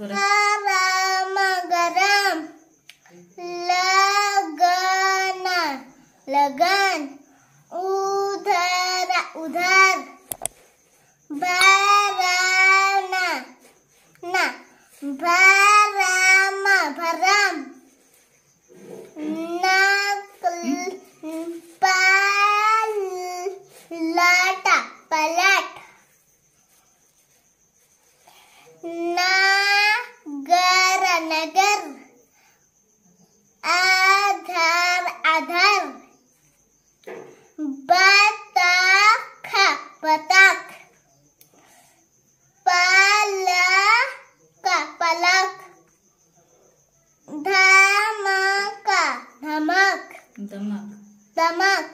थोड़ा गरम लगाना लगन उधर उधर भराना ना भरम भरम पलटा पलट नगर नगर आधार आधार बतख बतख पलक पलक धमका धमक धमक धमक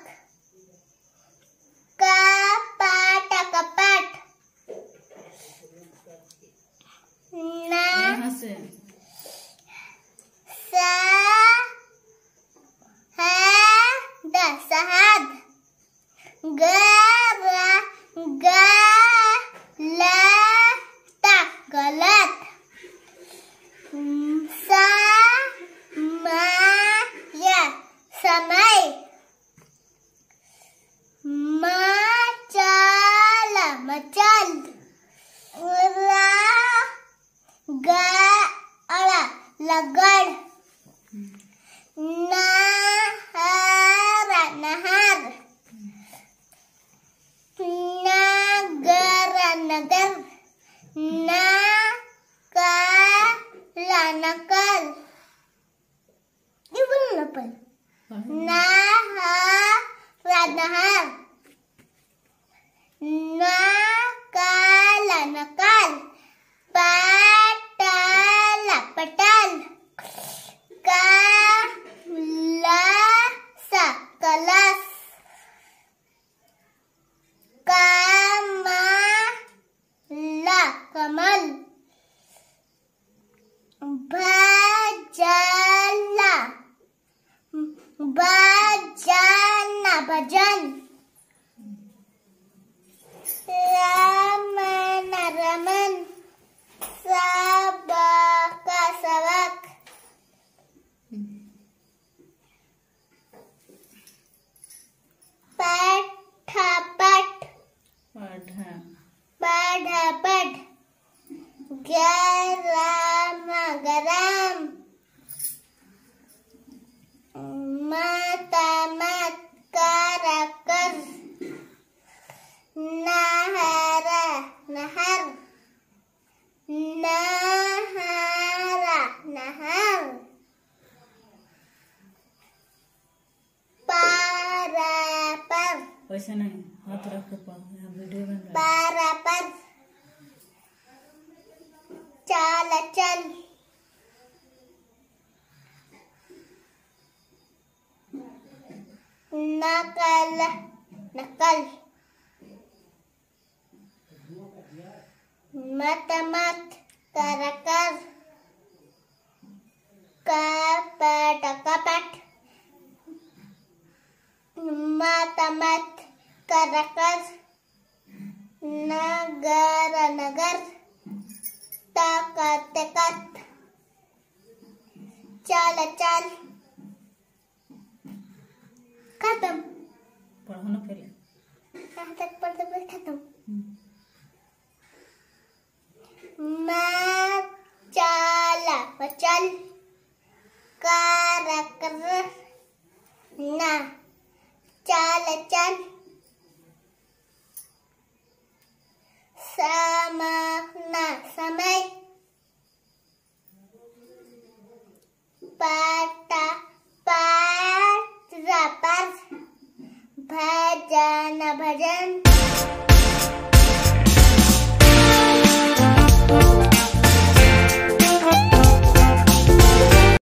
कपाट कपाट ना सहद गलत गलत समय मचल मचल लगड़ नहर नहर नगर नगर नकल नकल ये बोलना पल नहर नहर नकल नकल पटल पटल कलश कलश कमल कमल भजन भजन भजन रमन रमन सबक सबक गरम गरम मत मत कर कर नहर नहर नहर नहर पारा पर वैसे नहीं हाथ रख के वीडियो बन रहा है पारा पर चल चल नकल नकल मत मत कर कर कपट कपट मत मत कर कर नगर नगर ताकत ताकत चल चल खत्म पढ़ो ना पहले कहाँ तक पढ़ते पढ़ते खत्म मचल मचल कर कर ना चल चल समना समय पाटा पाठ भजन भजन।